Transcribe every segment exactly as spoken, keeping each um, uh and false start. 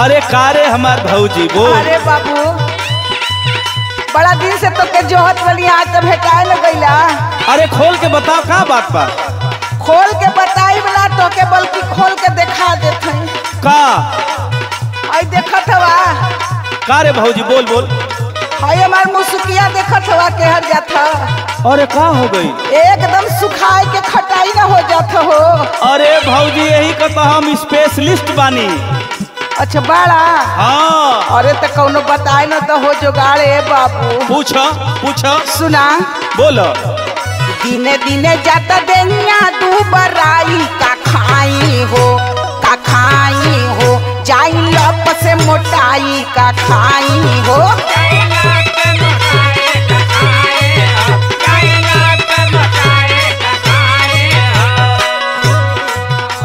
अरे का रे हमार भौजी बोल। अरे बाबू बड़ा दिन से तो के जोहत वाली आज तब भेटाए न गईला। अरे खोल के बताओ का बात बा। खोल के बताई वाला तो के बल्कि खोल के दिखा देत हई का। आई देखत हवा का रे भौजी बोल बोल। हाय हमार मुसुकिया देखत हवा के हर जात ह। अरे का हो गई? एकदम सुखाए के खटाई ना हो जात हो। अरे भौजी यही कहता हम स्पेशलिस्ट बानी। अच्छा बाड़ा। हाँ। अरे तो कौनो बताए ना तो हो जोगाड़े बाबू। पूछा पूछा सुना बोलो। दिने दिने जाता देनिया दुबराई का खाई हो का खाई हो जाई लप से मोटाई का खाई हो।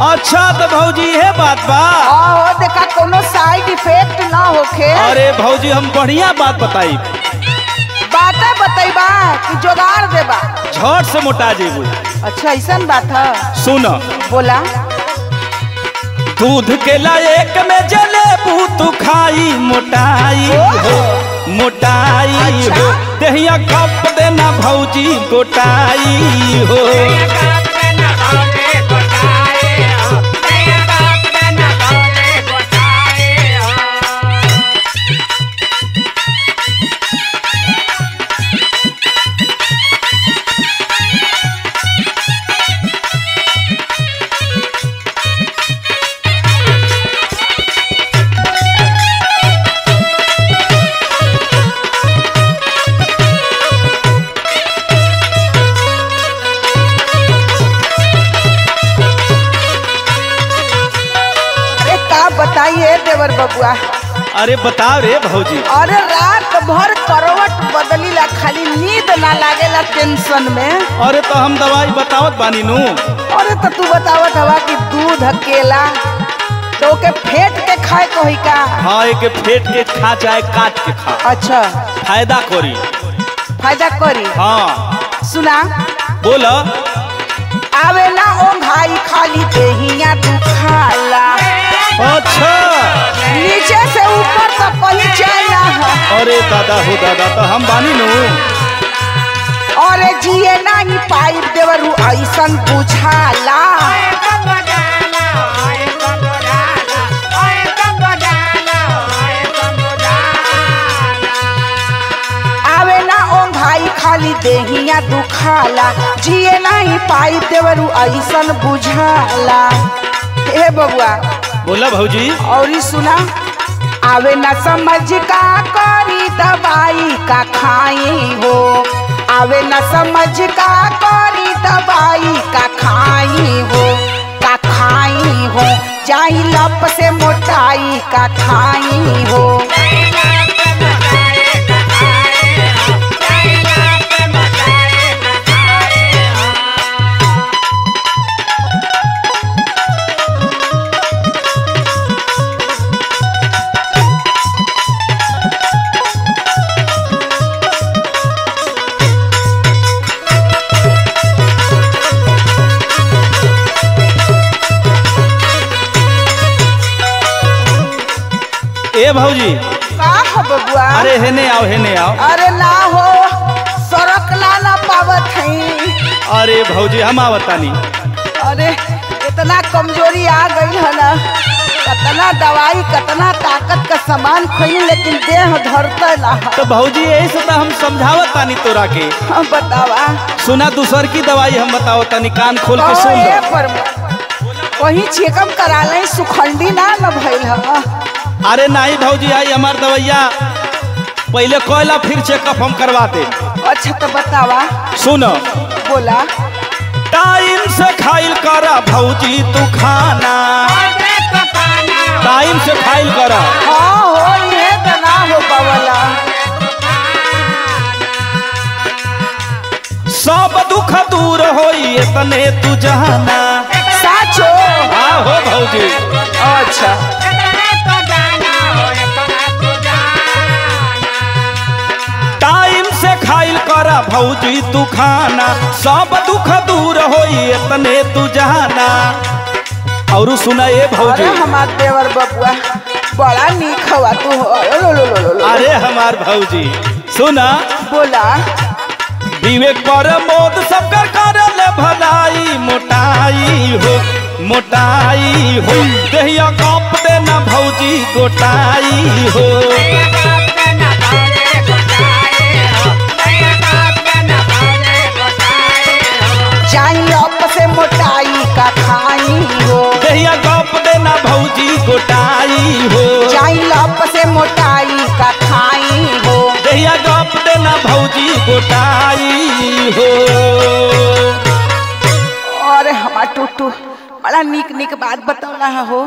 अच्छा तो भौजी है बात बात देखा कोनो साइड इफेक्ट ना होखे। अरे भौजी हम बढ़िया बात बताई बात बताई बा कि जोगाड़ देबा झट से मोटा जेबू। अच्छा ऐसा बात है सुन बोला। दूध के लायक में जलेबू तू खाई मोटाई हो मोटाई अच्छा? हो दहिया कप देना भौजी गोटाई हो। बताइए देवर बबुआ। अरे बताओ रे भौजी। अरे रात भर करवट बदली ला खाली नींद ना लागेला टेंशन में। अरे तो हम दवाई बतावत बानी नू। अरे तो तू बतावत हवा कि दूध केला तो के फेट के खाए को ही का। हाँ के फेट के खा चाहे काट के खा। अच्छा फायदा करी फायदा करी। हाँ सुना बोला। आवेला ओ भाई खाली देहिया दुखाला। अच्छा नीचे से ऊपर तक कहीं जाना है। अरे दादा हो दादा तो हम बानी नो। अरे जिए ना ही पाइप देवरू ऐसा बुझाला। आवे ना ओ भाई खाली देहिया दुखाला जिए ना ही पाइप देवरू ऐसा बुझाला। हे बबुआ बोला भौजी। और ही सुना आवे ना समझ का करी दवाई का खाई हो आवे ना समझ का करी दवाई का खाई हो का खाई हो जाई लप से मोटाई का खाई हो। ए भौजी का हो बबुआ। अरे हेने आओ हेने आओ। अरे ना हो सड़क ना ना पावत हई। अरे भौजी हम आवतानी। अरे इतना कमजोरी आ गई है ना कतना दवाई कतना ताकत का सामान खोई लेकिन देह धरता ना। तो भौजी यही से हम समझावत तानी तोरा के। हम बतावा सुना दूसर की दवाई हम बतावत तानी कान खोल के सुन। वही चेकअप करा ले सुखंडी ना न भइल ह। अरे नहीं भौजी आई हमार दवैया पहले कोयला फिर चेकअप हम करवाते। अच्छा तो बतावा सुनो बोला। टाइम से खाइल करा भौजी तू खाना टाइम से खाइल करा। हाँ हो ये तो ना हो पावला। सब दुख दूर हो इतने तू जाना साचो। हाँ हो भौजी। अच्छा टाइम से खाइल करा भौजी तू खाना सब दुख दूर हो इतने तू जाना। और सुना ये भौजी हमार देवर बबुआ बड़ा नीक हवा तू। लो लो लो लो अरे हमार भौजी सुना बोला विवेक पर मोद सबकर करल भलाई मोटाई हो मोटाई हो देहिया कप देना भौजी गोटाई हो मोटाई का खाई हो देहिया गप देना भौजी गोटाई हो चाई लप से मोटाई का खाई हो देहिया गप देना भौजी गोटाई हो। अरे हमार टूटू बड़ा निक निक बात बतौला हो।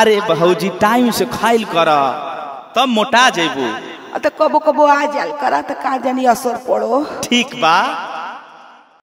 अरे भौजी टाइम से खाइल करा तब मोटा जेबू। अत कबो कबो आ जाल करा त का जानी असर पड़ो। ठीक बा।